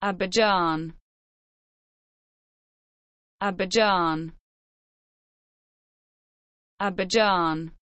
Abidjan, Abidjan, Abidjan.